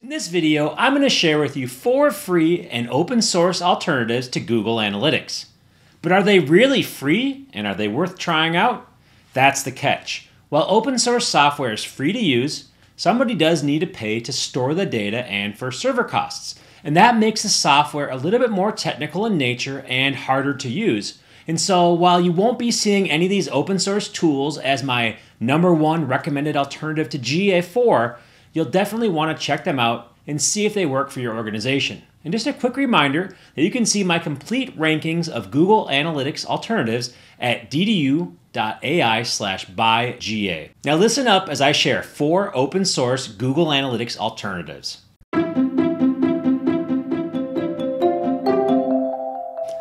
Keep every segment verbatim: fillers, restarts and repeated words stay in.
In this video, I'm going to share with you four free and open source alternatives to Google Analytics. But are they really free and are they worth trying out? That's the catch. While open source software is free to use, somebody does need to pay to store the data and for server costs. And that makes the software a little bit more technical in nature and harder to use. And so while you won't be seeing any of these open source tools as my number one recommended alternative to G A four, you'll definitely want to check them out and see if they work for your organization. And just a quick reminder that you can see my complete rankings of Google Analytics alternatives at d d u dot a i slash buy g a. Now listen up as I share four open source Google Analytics alternatives.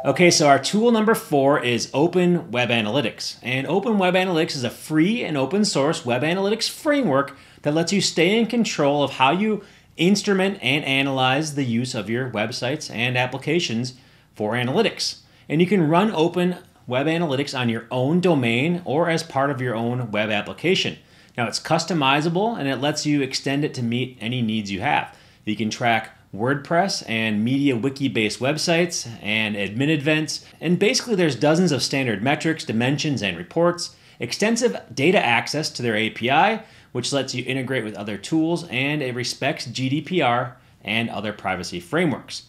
Okay, so our tool number four is Open Web Analytics. And Open Web Analytics is a free and open source web analytics framework that lets you stay in control of how you instrument and analyze the use of your websites and applications for analytics. And you can run Open Web Analytics on your own domain or as part of your own web application. Now it's customizable and it lets you extend it to meet any needs you have. You can track WordPress and MediaWiki based websites and admin events. And basically there's dozens of standard metrics, dimensions, and reports, extensive data access to their A P I, which lets you integrate with other tools, and it respects G D P R and other privacy frameworks.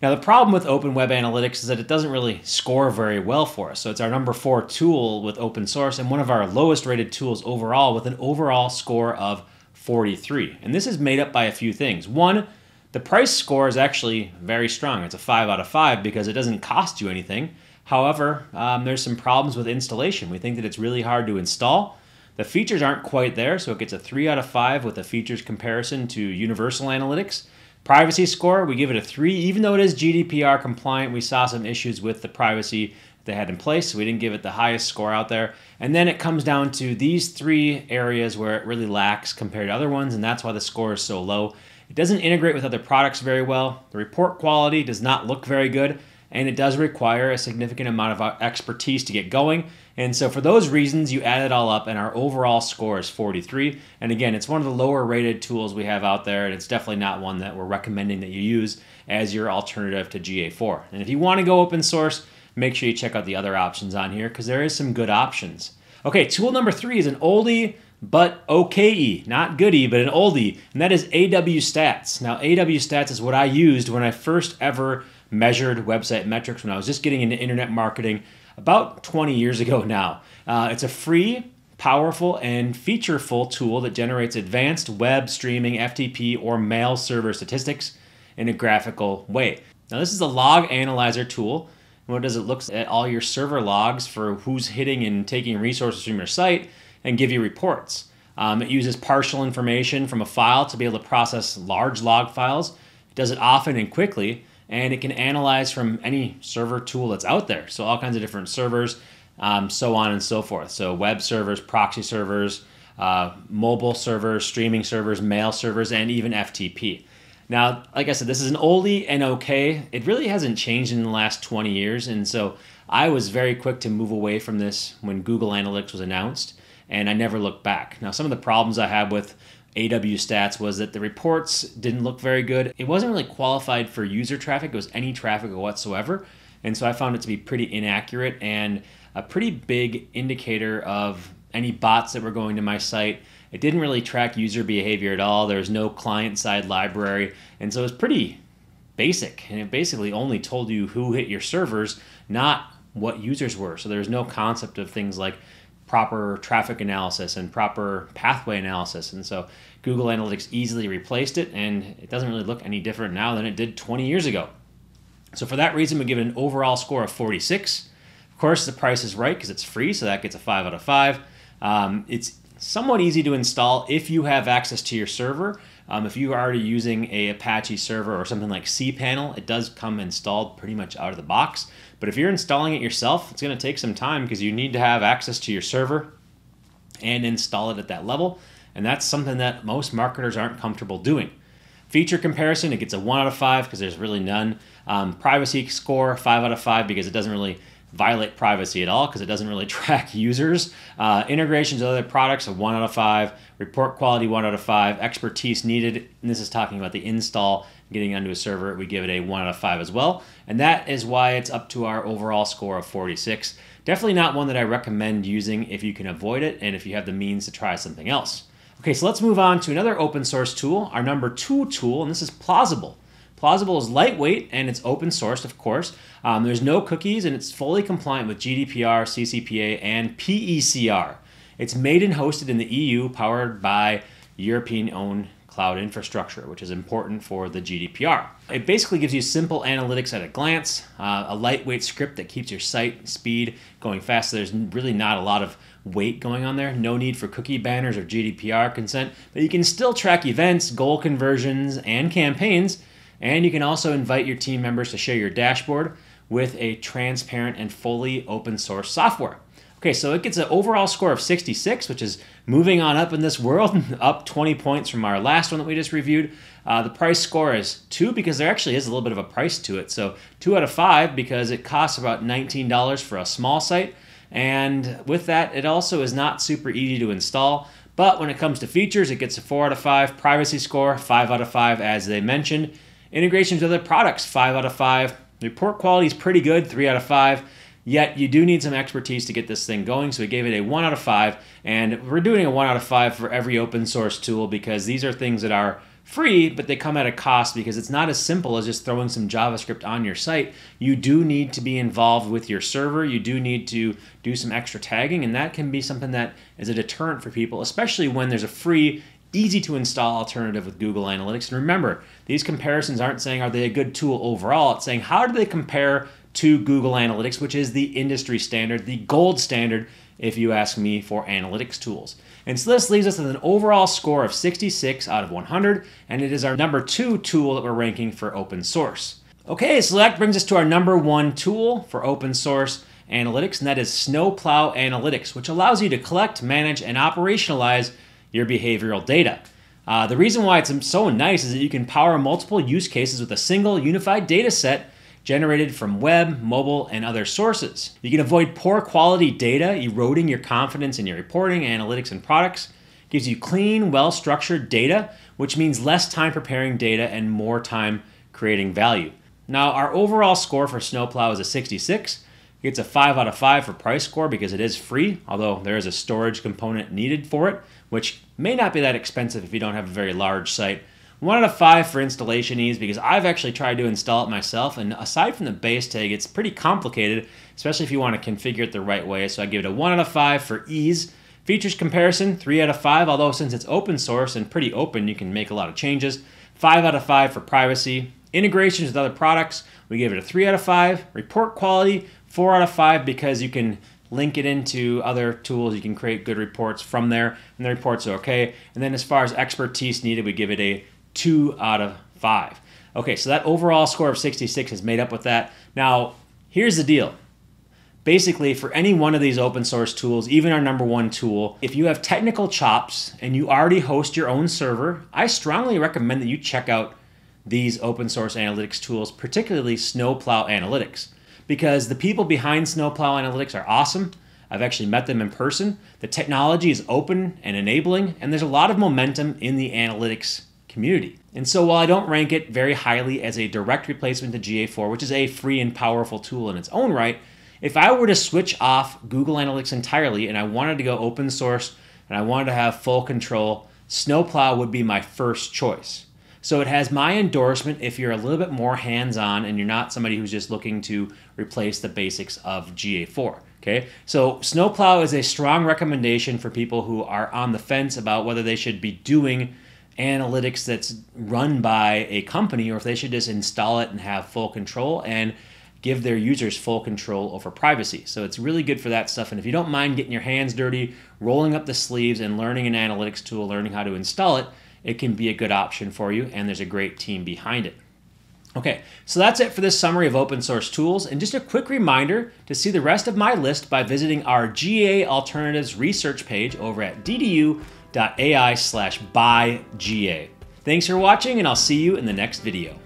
Now the problem with Open Web Analytics is that it doesn't really score very well for us. So it's our number four tool with open source and one of our lowest rated tools overall with an overall score of forty-three. And this is made up by a few things. One, the price score is actually very strong. It's a five out of five because it doesn't cost you anything. However, um, there's some problems with installation. We think that it's really hard to install. The features aren't quite there, so it gets a three out of five with a features comparison to Universal Analytics. Privacy score, we give it a three. Even though it is G D P R compliant, we saw some issues with the privacy they had in place, so we didn't give it the highest score out there. And then it comes down to these three areas where it really lacks compared to other ones, and that's why the score is so low. It doesn't integrate with other products very well. The report quality does not look very good, and it does require a significant amount of expertise to get going. And so for those reasons, you add it all up and our overall score is forty-three. And again, it's one of the lower rated tools we have out there, and it's definitely not one that we're recommending that you use as your alternative to G A four. And if you want to go open source, make sure you check out the other options on here because there is some good options. Okay, tool number three is an oldie, but okay, not goodie, but an oldie, and that is AWStats. Now AWStats is what I used when I first ever measured website metrics when I was just getting into internet marketing about twenty years ago now. Uh, it's a free, powerful, and featureful tool that generates advanced web streaming, F T P, or mail server statistics in a graphical way. Now this is a log analyzer tool. What it does, it looks at all your server logs for who's hitting and taking resources from your site and give you reports. Um, it uses partial information from a file to be able to process large log files. It does it often and quickly, and it can analyze from any server tool that's out there. So all kinds of different servers, um, so on and so forth. So web servers, proxy servers, uh, mobile servers, streaming servers, mail servers, and even F T P. Now, like I said, this is an oldie and okay. It really hasn't changed in the last twenty years. And so I was very quick to move away from this when Google Analytics was announced, and I never looked back. Now, some of the problems I had with AWStats was that the reports didn't look very good. It wasn't really qualified for user traffic. It was any traffic whatsoever. And so I found it to be pretty inaccurate and a pretty big indicator of any bots that were going to my site. It didn't really track user behavior at all. There was no client-side library. And so it was pretty basic. And it basically only told you who hit your servers, not what users were. So there's no concept of things like proper traffic analysis and proper pathway analysis. And so Google Analytics easily replaced it, and it doesn't really look any different now than it did twenty years ago. So for that reason, we give it an overall score of forty-six. Of course, the price is right because it's free, so that gets a five out of five. Um, it's somewhat easy to install if you have access to your server. Um, if you are already using a Apache server or something like cPanel, it does come installed pretty much out of the box. But if you're installing it yourself, it's going to take some time because you need to have access to your server and install it at that level. And that's something that most marketers aren't comfortable doing. Feature comparison, it gets a one out of five because there's really none. Um, privacy score, five out of five because it doesn't really violate privacy at all because it doesn't really track users. Uh, integrations with other products, a one out of five. Report quality, one out of five. Expertise needed, and this is talking about the install, getting onto a server, we give it a one out of five as well. And that is why it's up to our overall score of forty-six. Definitely not one that I recommend using if you can avoid it and if you have the means to try something else. Okay, so let's move on to another open source tool, our number two tool, and this is Plausible. Plausible is lightweight and it's open sourced, of course. Um, there's no cookies and it's fully compliant with G D P R, C C P A, and P E C R. It's made and hosted in the E U, powered by European-owned cloud infrastructure, which is important for the G D P R. It basically gives you simple analytics at a glance, uh, a lightweight script that keeps your site speed going fast. So there's really not a lot of weight going on there. No need for cookie banners or G D P R consent, but you can still track events, goal conversions, and campaigns. And you can also invite your team members to share your dashboard with a transparent and fully open source software. Okay, so it gets an overall score of sixty-six, which is moving on up in this world, up twenty points from our last one that we just reviewed. Uh, the price score is two because there actually is a little bit of a price to it. So two out of five because it costs about nineteen dollars for a small site. And with that, it also is not super easy to install. But when it comes to features, it gets a four out of five. Privacy score, five out of five, as they mentioned. Integrations with other products, five out of five. Report quality is pretty good, three out of five. Yet you do need some expertise to get this thing going, so we gave it a one out of five, and we're doing a one out of five for every open source tool because these are things that are free, but they come at a cost because it's not as simple as just throwing some JavaScript on your site. You do need to be involved with your server. You do need to do some extra tagging, and that can be something that is a deterrent for people, especially when there's a free, easy to install alternative with Google Analytics. And remember, these comparisons aren't saying are they a good tool overall, it's saying how do they compare to Google Analytics, which is the industry standard, the gold standard, if you ask me, for analytics tools. And so this leaves us with an overall score of sixty-six out of one hundred, and it is our number two tool that we're ranking for open source. Okay, so that brings us to our number one tool for open source analytics, and that is Snowplow Analytics, which allows you to collect, manage, and operationalize your behavioral data. Uh, the reason why it's so nice is that you can power multiple use cases with a single unified data set generated from web, mobile, and other sources. You can avoid poor quality data, eroding your confidence in your reporting, analytics, and products. It gives you clean, well-structured data, which means less time preparing data and more time creating value. Now, our overall score for Snowplow is a sixty-six. It gets a five out of five for price score because it is free, although there is a storage component needed for it, which may not be that expensive if you don't have a very large site. One out of five for installation ease because I've actually tried to install it myself, and aside from the base tag, it's pretty complicated, especially if you want to configure it the right way. So I give it a one out of five for ease. Features comparison, three out of five, although since it's open source and pretty open, you can make a lot of changes. Five out of five for privacy. Integrations with other products, we give it a three out of five. Report quality, four out of five because you can link it into other tools. You can create good reports from there, and the reports are okay. And then as far as expertise needed, we give it a two out of five. Okay, so that overall score of sixty-six is made up with that. Now, here's the deal. Basically, for any one of these open source tools, even our number one tool, if you have technical chops and you already host your own server, I strongly recommend that you check out these open source analytics tools, particularly Snowplow Analytics, because the people behind Snowplow Analytics are awesome. I've actually met them in person. The technology is open and enabling, and there's a lot of momentum in the analytics community. And so while I don't rank it very highly as a direct replacement to G A four, which is a free and powerful tool in its own right, if I were to switch off Google Analytics entirely and I wanted to go open source and I wanted to have full control, Snowplow would be my first choice. So it has my endorsement if you're a little bit more hands-on and you're not somebody who's just looking to replace the basics of G A four. Okay, so Snowplow is a strong recommendation for people who are on the fence about whether they should be doing analytics that's run by a company or if they should just install it and have full control and give their users full control over privacy. So it's really good for that stuff. And if you don't mind getting your hands dirty, rolling up the sleeves and learning an analytics tool, learning how to install it, it can be a good option for you. And there's a great team behind it. Okay, so that's it for this summary of open source tools. And just a quick reminder to see the rest of my list by visiting our G A alternatives research page over at d d u dot a i slash buy G A. Thanks for watching, and I'll see you in the next video.